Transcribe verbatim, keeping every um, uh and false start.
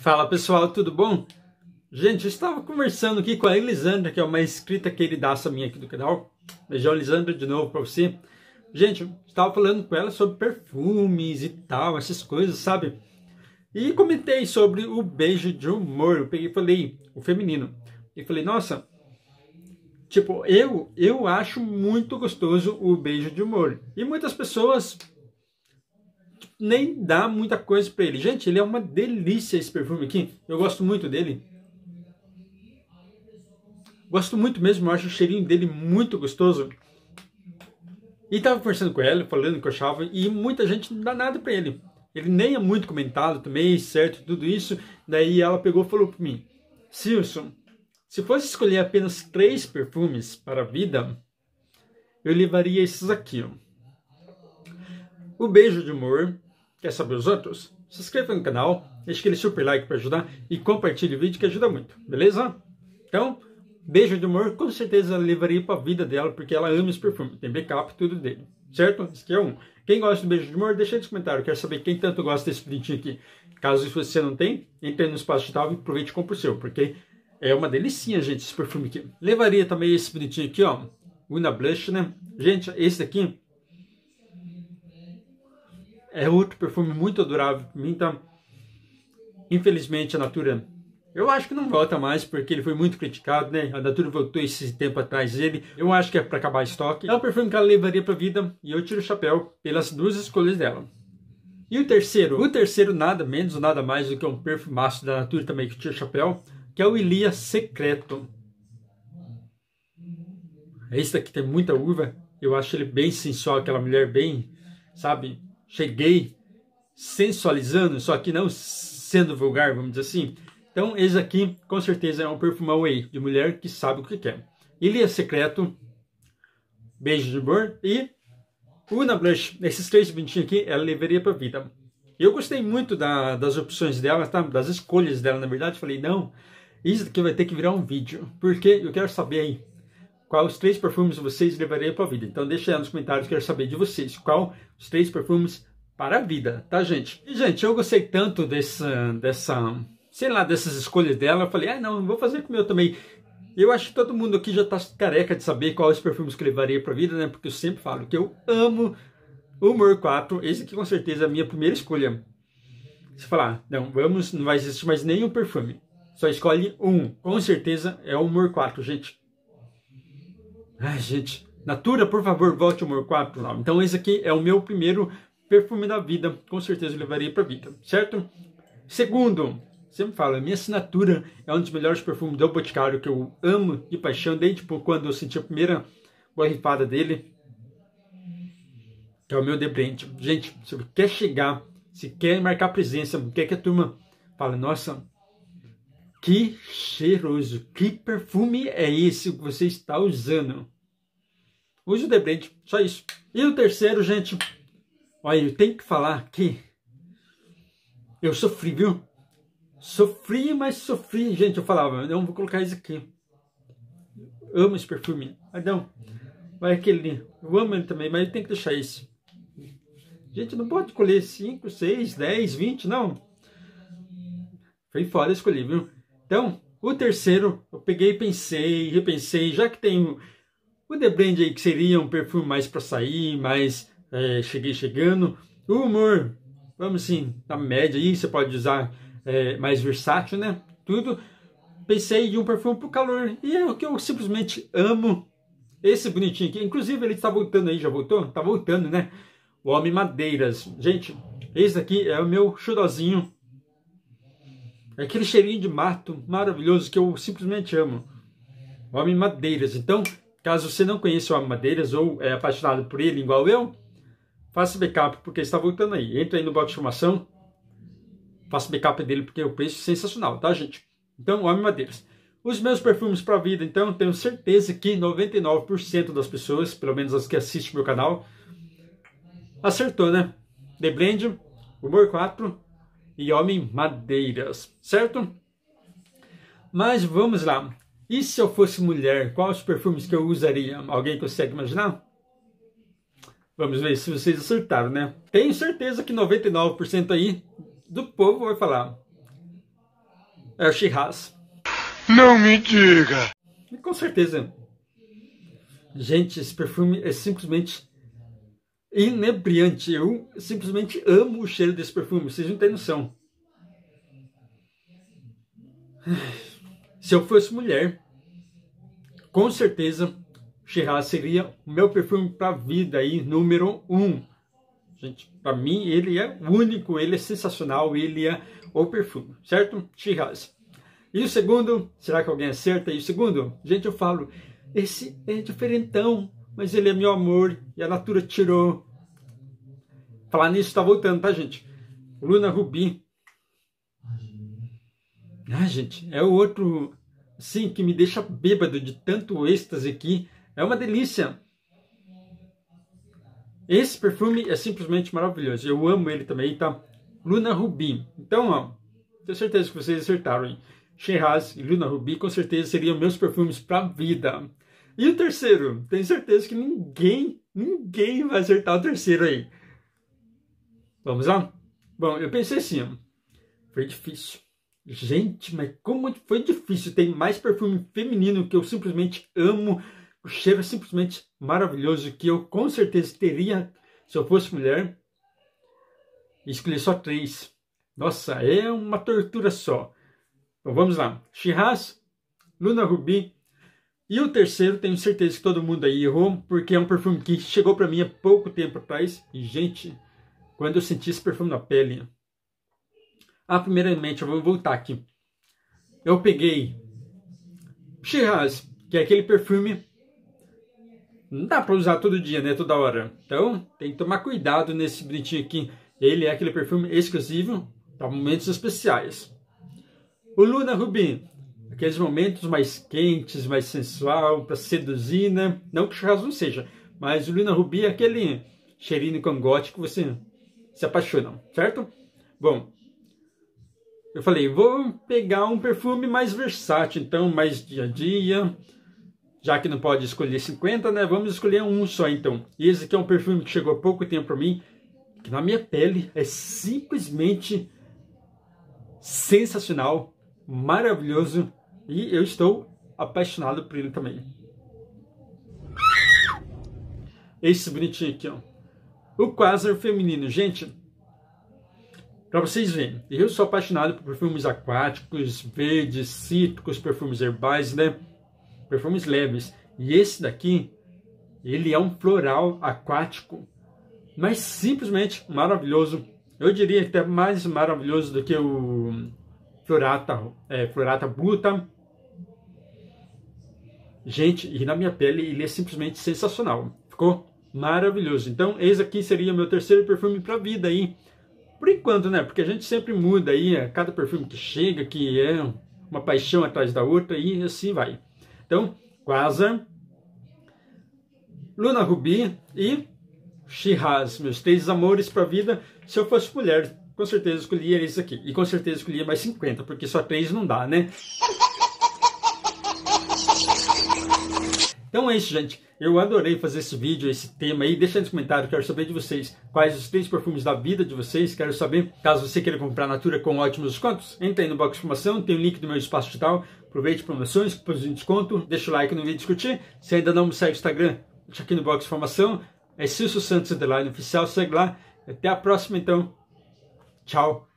Fala pessoal, tudo bom? Gente, eu estava conversando aqui com a Elisandra, que é uma inscrita queridaça minha aqui do canal. Beijão, Elisandra, de novo para você. Gente, eu estava falando com ela sobre perfumes e tal, essas coisas, sabe? E comentei sobre o beijo de humor. Eu peguei e falei, o feminino. E falei, nossa, tipo, eu, eu acho muito gostoso o beijo de humor. E muitas pessoas nem dá muita coisa pra ele. Gente, ele é uma delícia esse perfume aqui. Eu gosto muito dele. Gosto muito mesmo, eu acho o cheirinho dele muito gostoso. E tava conversando com ela, falando o que eu achava, e muita gente não dá nada pra ele. Ele nem é muito comentado também, certo, tudo isso. Daí ela pegou e falou pra mim, Silson, se fosse escolher apenas três perfumes para a vida, eu levaria esses aqui, ó. O Beijo de Humor. Quer saber os outros? Se inscreva no canal, deixe aquele super like para ajudar e compartilhe o vídeo que ajuda muito, beleza? Então, Beijo de Humor com certeza levaria para a vida dela, porque ela ama esse perfume, tem backup tudo dele, certo? Esse aqui é um. Quem gosta do Beijo de Humor, deixa aí nos comentários, quero saber quem tanto gosta desse bonitinho aqui. Caso você não tem, entre no espaço digital e aproveite e compre o seu, porque é uma delicinha, gente, esse perfume aqui. Levaria também esse bonitinho aqui, ó, Una Blush, né? Gente, esse daqui é outro perfume muito adorável para mim, tá? Infelizmente a Natura, eu acho que não volta mais, porque ele foi muito criticado, né? A Natura voltou esse tempo atrás dele. Eu acho que é para acabar estoque. É um perfume que ela levaria para a vida, e eu tiro o chapéu pelas duas escolhas dela. E o terceiro? O terceiro nada menos, nada mais do que um perfumaço da Natura também que tira o chapéu, que é o Ilia Secreto. Esse daqui tem muita uva. Eu acho ele bem sensual, aquela mulher bem, sabe? Cheguei sensualizando, só que não sendo vulgar, vamos dizer assim. Então, esse aqui, com certeza, é um perfumão aí, de mulher que sabe o que quer. Ilia Secreto, Beijo de Humor e Una Blush. Esses três bonitinhos aqui, ela levaria para a vida. Eu gostei muito da, das opções dela, tá? Das escolhas dela, na verdade. Falei, não, isso aqui vai ter que virar um vídeo, porque eu quero saber aí quais os três perfumes vocês levariam para a vida. Então deixa aí nos comentários, quero saber de vocês, qual os três perfumes para a vida, tá, gente? E, gente, eu gostei tanto dessa, dessa sei lá, dessas escolhas dela, eu falei, ah, não, vou fazer com o meu também. Eu acho que todo mundo aqui já tá careca de saber quais os perfumes que eu levaria para a vida, né? Porque eu sempre falo que eu amo o Humor quatro, esse aqui com certeza é a minha primeira escolha. Se falar, não, vamos, não vai existir mais nenhum perfume, só escolhe um. Com certeza é o Humor quatro, gente. Ai, gente, Natura, por favor, volte ao Humor quatro. Não. Então esse aqui é o meu primeiro perfume da vida. Com certeza eu levaria para a vida, certo? Segundo, sempre falo, a minha assinatura é um dos melhores perfumes do Boticário, que eu amo de paixão, desde tipo, quando eu senti a primeira borrifada dele, que é o meu The Blend. Gente, se você quer chegar, se quer marcar presença, quer que a turma fale, nossa, que cheiroso, que perfume é esse que você está usando? Use o The Blend, só isso. E o terceiro, gente, olha, eu tenho que falar que eu sofri, viu? Sofri, mas sofri. Gente, eu falava, não, vou colocar isso aqui. Eu amo esse perfume. Ah, não, vai aquele. Eu amo ele também, mas eu tenho que deixar esse. Gente, não pode escolher cinco, seis, dez, vinte, não. Foi foda escolher, viu? Então, o terceiro, eu peguei, pensei, repensei, já que tem o, o The Blend aí, que seria um perfume mais para sair, mais é, cheguei chegando. O Humor, vamos assim, na média aí, você pode usar é, mais versátil, né? Tudo. Pensei de um perfume pro calor, e é o que eu simplesmente amo. Esse bonitinho aqui, inclusive ele tá voltando aí, já voltou? Tá voltando, né? O Homem Madeiras. Gente, esse daqui é o meu chudozinho. Aquele cheirinho de mato maravilhoso que eu simplesmente amo. Homem Madeiras. Então, caso você não conheça o Homem Madeiras ou é apaixonado por ele igual eu, faça backup, porque ele está voltando aí. Entra aí no box de informação, faça backup dele, porque o preço é sensacional, tá, gente? Então, Homem Madeiras. Os meus perfumes para a vida, então, tenho certeza que noventa e nove por cento das pessoas, pelo menos as que assistem meu canal, acertou, né? The Blend, Humor quatro... e Homem Madeiras, certo? Mas vamos lá. E se eu fosse mulher, quais os perfumes que eu usaria? Alguém consegue imaginar? Vamos ver se vocês acertaram, né? Tenho certeza que noventa e nove por cento aí do povo vai falar é a Shiraz. Não me diga! E com certeza. Gente, esse perfume é simplesmente inebriante. Eu simplesmente amo o cheiro desse perfume. Vocês não têm noção. Se eu fosse mulher, com certeza Shiraz seria o meu perfume para vida aí, número um. Gente, para mim ele é único, ele é sensacional, ele é o perfume, certo? Shiraz. E o segundo, será que alguém acerta? E o segundo, gente, eu falo, esse é diferentão, mas ele é meu amor e a Natura tirou. Falar nisso tá voltando, tá, gente? Luna Rubi. Ah, gente, é o outro, sim, que me deixa bêbado de tanto êxtase aqui. É uma delícia. Esse perfume é simplesmente maravilhoso. Eu amo ele também, tá? Luna Rubi. Então, ó, tenho certeza que vocês acertaram, hein? Shiraz e Luna Rubi com certeza seriam meus perfumes pra vida. E o terceiro? Tenho certeza que ninguém, ninguém vai acertar o terceiro aí. Vamos lá? Bom, eu pensei assim, ó. Foi difícil. Gente, mas como foi difícil. Tem mais perfume feminino que eu simplesmente amo. O cheiro é simplesmente maravilhoso, que eu com certeza teria se eu fosse mulher. Escolhi só três. Nossa, é uma tortura só. Então vamos lá. Shiraz, Luna Rubi. E o terceiro, tenho certeza que todo mundo aí errou, porque é um perfume que chegou para mim há pouco tempo atrás. E, gente, quando eu senti esse perfume na pele... Ah, primeiramente, eu vou voltar aqui. Eu peguei Shiraz, que é aquele perfume... Não dá para usar todo dia, né? Toda hora. Então, tem que tomar cuidado nesse bonitinho aqui. Ele é aquele perfume exclusivo para momentos especiais. O Luna Rubi. Aqueles momentos mais quentes, mais sensual, para seduzir, né? Não que o Shiraz não seja. Mas o Luna Rubi é aquele cheirinho cangote que você se apaixona, certo? Bom... Eu falei, vou pegar um perfume mais versátil, então, mais dia a dia. Já que não pode escolher cinquenta, né? Vamos escolher um só, então. E esse aqui é um perfume que chegou há pouco tempo para mim, que na minha pele é simplesmente sensacional, maravilhoso, e eu estou apaixonado por ele também. Esse bonitinho aqui, ó. O Quasar Feminino, gente... Para vocês verem, eu sou apaixonado por perfumes aquáticos, verdes, cítricos, perfumes herbais, né? Perfumes leves. E esse daqui, ele é um floral aquático, mas simplesmente maravilhoso. Eu diria até mais maravilhoso do que o Florata, é, Florata Buta. Gente, e na minha pele ele é simplesmente sensacional. Ficou maravilhoso. Então, esse aqui seria meu terceiro perfume para vida aí. Por enquanto, né? Porque a gente sempre muda aí, a cada perfume que chega, que é uma paixão atrás da outra, e assim vai. Então, Quasar, Luna Rubi e Shiraz, meus três amores pra vida. Se eu fosse mulher, com certeza escolheria esse aqui. E com certeza escolheria mais cinquenta, porque só três não dá, né? Então é isso, gente. Eu adorei fazer esse vídeo, esse tema aí. Deixa nos comentários, quero saber de vocês quais os três perfumes da vida de vocês. Quero saber, caso você queira comprar a Natura com ótimos descontos, entra aí no box de informação, tem o link do meu espaço digital. Aproveite promoções, cupons de desconto, deixa o like no vídeo discutir. Se ainda não me segue no Instagram, deixa aqui no box de informação. É Silcio Santos, underline oficial, segue lá. Até a próxima, então. Tchau.